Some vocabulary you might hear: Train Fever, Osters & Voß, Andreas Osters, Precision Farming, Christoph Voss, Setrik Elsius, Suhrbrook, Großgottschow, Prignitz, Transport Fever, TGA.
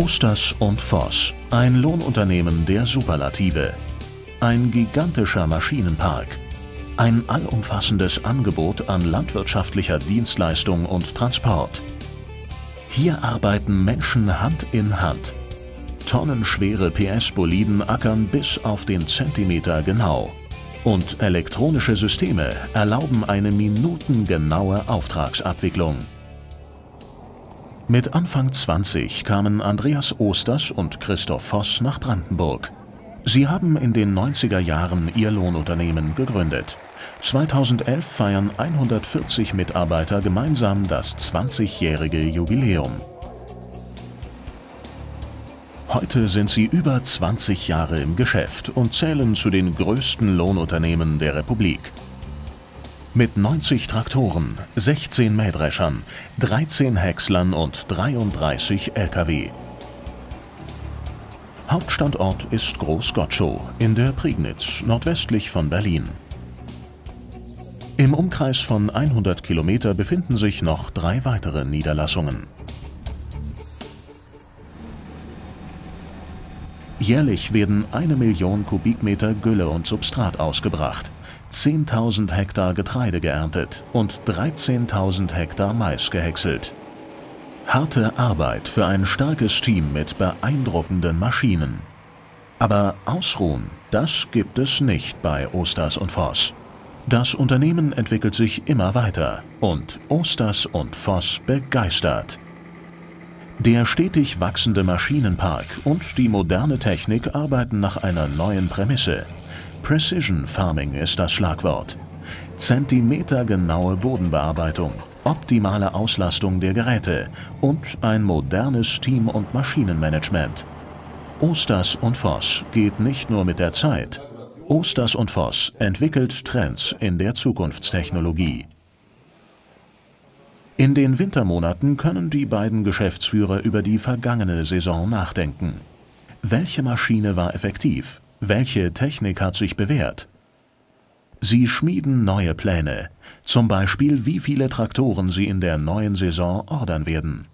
Osters und Voß, ein Lohnunternehmen der Superlative. Ein gigantischer Maschinenpark. Ein allumfassendes Angebot an landwirtschaftlicher Dienstleistung und Transport. Hier arbeiten Menschen Hand in Hand. Tonnenschwere PS-Boliden ackern bis auf den Zentimeter genau. Und elektronische Systeme erlauben eine minutengenaue Auftragsabwicklung. Mit Anfang 20 kamen Andreas Osters und Christoph Voß nach Brandenburg. Sie haben in den 90er Jahren ihr Lohnunternehmen gegründet. 2011 feiern 140 Mitarbeiter gemeinsam das 20-jährige Jubiläum. Heute sind sie über 20 Jahre im Geschäft und zählen zu den größten Lohnunternehmen der Republik. Mit 90 Traktoren, 16 Mähdreschern, 13 Häckslern und 33 Lkw. Hauptstandort ist Großgottschow in der Prignitz, nordwestlich von Berlin. Im Umkreis von 100 Kilometer befinden sich noch 3 weitere Niederlassungen. Jährlich werden 1 Million Kubikmeter Gülle und Substrat ausgebracht, 10.000 Hektar Getreide geerntet und 13.000 Hektar Mais gehäckselt. Harte Arbeit für ein starkes Team mit beeindruckenden Maschinen. Aber ausruhen, das gibt es nicht bei Osters und Voß. Das Unternehmen entwickelt sich immer weiter und Osters und Voß begeistert. Der stetig wachsende Maschinenpark und die moderne Technik arbeiten nach einer neuen Prämisse. Precision Farming ist das Schlagwort. Zentimetergenaue Bodenbearbeitung, optimale Auslastung der Geräte und ein modernes Team- und Maschinenmanagement. Osters und Voß geht nicht nur mit der Zeit. Osters und Voß entwickelt Trends in der Zukunftstechnologie. In den Wintermonaten können die beiden Geschäftsführer über die vergangene Saison nachdenken. Welche Maschine war effektiv? Welche Technik hat sich bewährt? Sie schmieden neue Pläne, zum Beispiel wie viele Traktoren sie in der neuen Saison ordern werden.